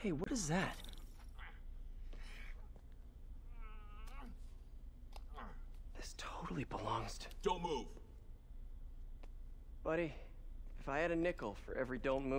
Hey, what is that? This totally belongs to... Don't move! Buddy, if I had a nickel for every don't move...